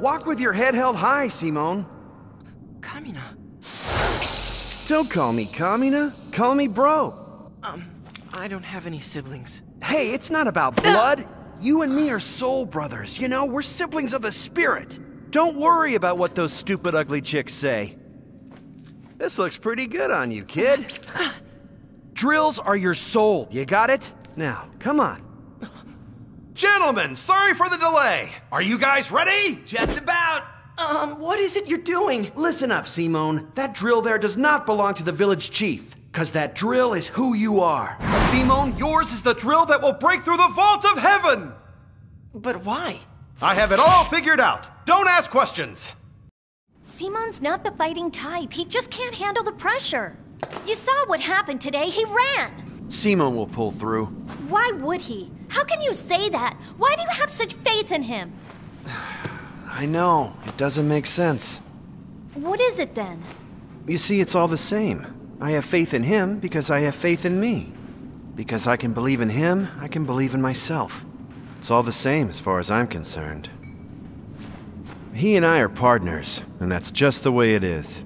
Walk with your head held high, Simone. Kamina. Don't call me Kamina. Call me bro. I don't have any siblings. Hey, it's not about blood. You and me are soul brothers, you know? We're siblings of the spirit. Don't worry about what those stupid, ugly chicks say. This looks pretty good on you, kid. Drills are your soul, you got it? Now, come on. Gentlemen, sorry for the delay. Are you guys ready? Just about. What is it you're doing? Listen up, Simone. That drill there does not belong to the village chief, because that drill is who you are. Simone, yours is the drill that will break through the vault of heaven. But why? I have it all figured out. Don't ask questions. Simone's not the fighting type. He just can't handle the pressure. You saw what happened today. He ran. Simone will pull through. Why would he? How can you say that? Why do you have such faith in him? I know. It doesn't make sense. What is it then? You see, it's all the same. I have faith in him because I have faith in me. Because I can believe in him, I can believe in myself. It's all the same as far as I'm concerned. He and I are partners, and that's just the way it is.